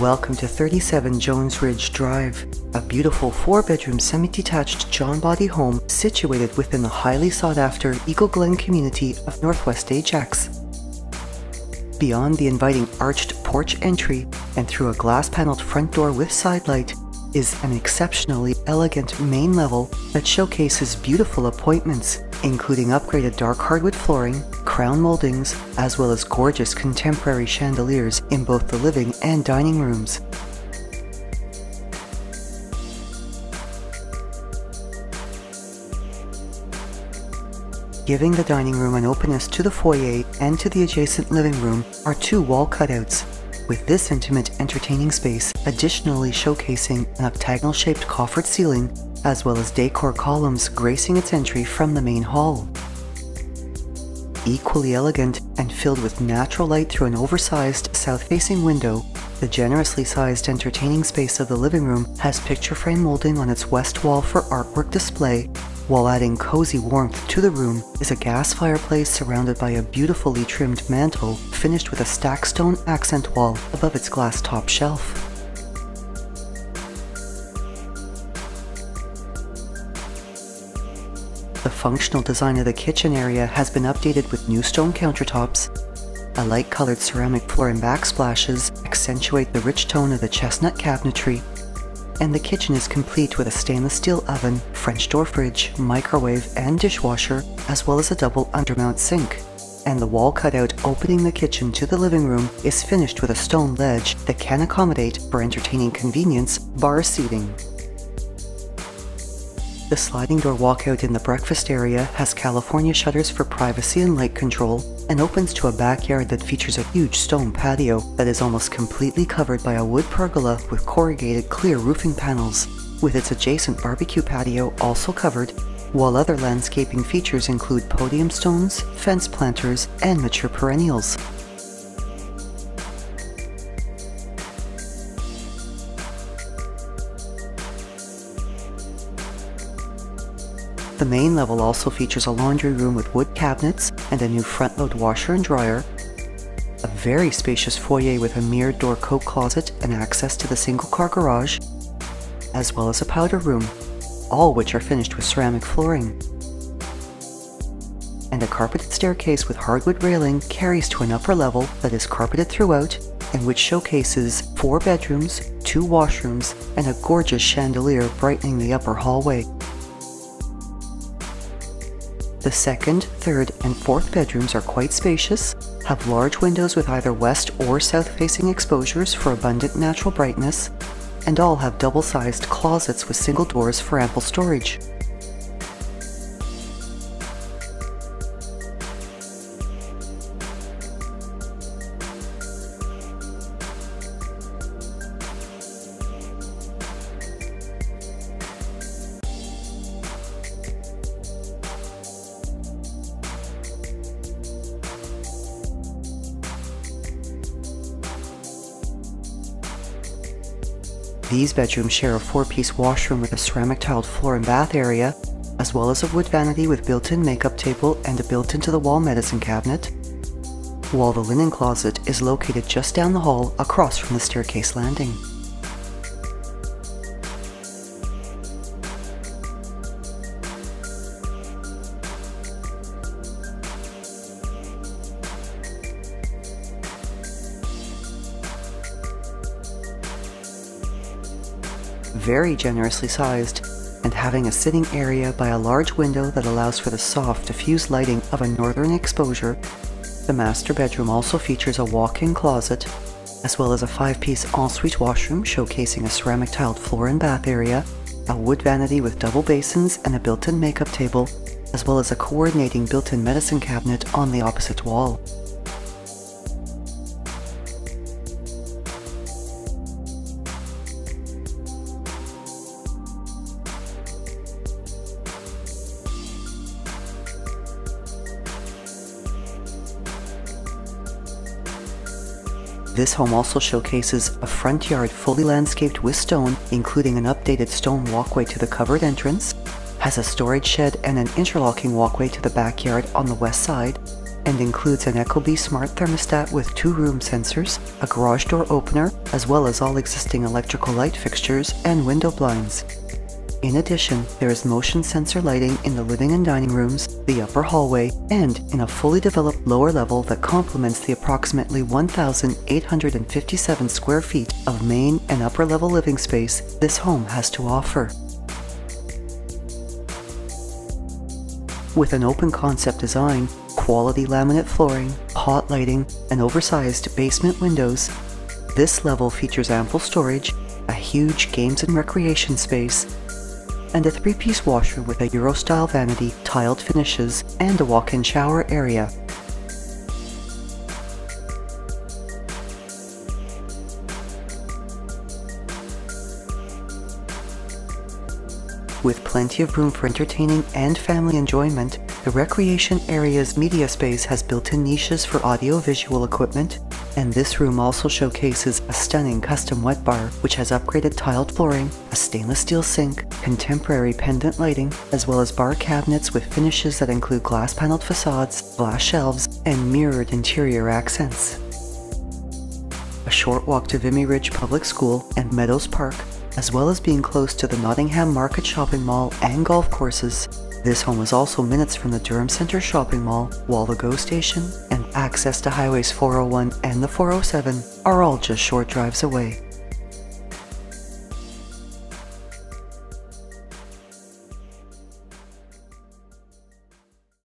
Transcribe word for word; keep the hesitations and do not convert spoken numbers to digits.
Welcome to thirty-seven Jonesridge Drive, a beautiful four-bedroom semi-detached John Boddy home situated within the highly sought-after Eagle Glen community of Northwest Ajax. Beyond the inviting arched porch entry and through a glass-paneled front door with sidelight is an exceptionally elegant main level that showcases beautiful appointments, including upgraded dark hardwood flooring, crown moldings, as well as gorgeous contemporary chandeliers in both the living and dining rooms. Giving the dining room an openness to the foyer and to the adjacent living room are two wall cutouts, with this intimate entertaining space additionally showcasing an octagonal-shaped coffered ceiling as well as decor columns gracing its entry from the main hall. Equally elegant and filled with natural light through an oversized south-facing window, the generously sized entertaining space of the living room has picture frame molding on its west wall for artwork display, while adding cozy warmth to the room is a gas fireplace surrounded by a beautifully trimmed mantel finished with a stack stone accent wall above its glass top shelf. The functional design of the kitchen area has been updated with new stone countertops. A light-colored ceramic floor and backsplashes accentuate the rich tone of the chestnut cabinetry, and the kitchen is complete with a stainless steel oven, French door fridge, microwave and dishwasher, as well as a double undermount sink. And the wall cutout opening the kitchen to the living room is finished with a stone ledge that can accommodate, for entertaining convenience, bar seating. The sliding door walkout in the breakfast area has California shutters for privacy and light control and opens to a backyard that features a huge stone patio that is almost completely covered by a wood pergola with corrugated clear roofing panels, with its adjacent barbecue patio also covered, while other landscaping features include podium stones, fence planters, and mature perennials. The main level also features a laundry room with wood cabinets and a new front-load washer and dryer, a very spacious foyer with a mirrored door coat closet and access to the single-car garage, as well as a powder room, all which are finished with ceramic flooring. And a carpeted staircase with hardwood railing carries to an upper level that is carpeted throughout and which showcases four bedrooms, two washrooms, and a gorgeous chandelier brightening the upper hallway. The second, third, and fourth bedrooms are quite spacious, have large windows with either west or south-facing exposures for abundant natural brightness, and all have double-sized closets with single doors for ample storage. These bedrooms share a four-piece washroom with a ceramic tiled floor and bath area, as well as a wood vanity with built-in makeup table and a built-into-the-wall medicine cabinet, while the linen closet is located just down the hall across from the staircase landing. Very generously sized, and having a sitting area by a large window that allows for the soft, diffused lighting of a northern exposure. The master bedroom also features a walk-in closet, as well as a five-piece ensuite washroom showcasing a ceramic tiled floor and bath area, a wood vanity with double basins and a built-in makeup table, as well as a coordinating built-in medicine cabinet on the opposite wall. This home also showcases a front yard fully landscaped with stone, including an updated stone walkway to the covered entrance, has a storage shed and an interlocking walkway to the backyard on the west side, and includes an Ecobee smart thermostat with two room sensors, a garage door opener, as well as all existing electrical light fixtures and window blinds. In addition, there is motion sensor lighting in the living and dining rooms, the upper hallway, and in a fully developed lower level that complements the approximately one thousand eight hundred fifty-seven square feet of main and upper level living space this home has to offer. With an open concept design, quality laminate flooring, hot lighting, and oversized basement windows, this level features ample storage, a huge games and recreation space, and a three-piece washroom with a Euro-style vanity, tiled finishes, and a walk-in shower area. With plenty of room for entertaining and family enjoyment, the recreation area's media space has built-in niches for audio-visual equipment, and this room also showcases a stunning custom wet bar which has upgraded tiled flooring, a stainless steel sink, contemporary pendant lighting, as well as bar cabinets with finishes that include glass-paneled facades, glass shelves, and mirrored interior accents. A short walk to Vimy Ridge Public School and Meadows Park, as well as being close to the Nottingham Market Shopping Mall and golf courses, this home is also minutes from the Durham Centre Shopping Mall, Whitby GO Station, and access to Highways four oh one and the four oh seven are all just short drives away.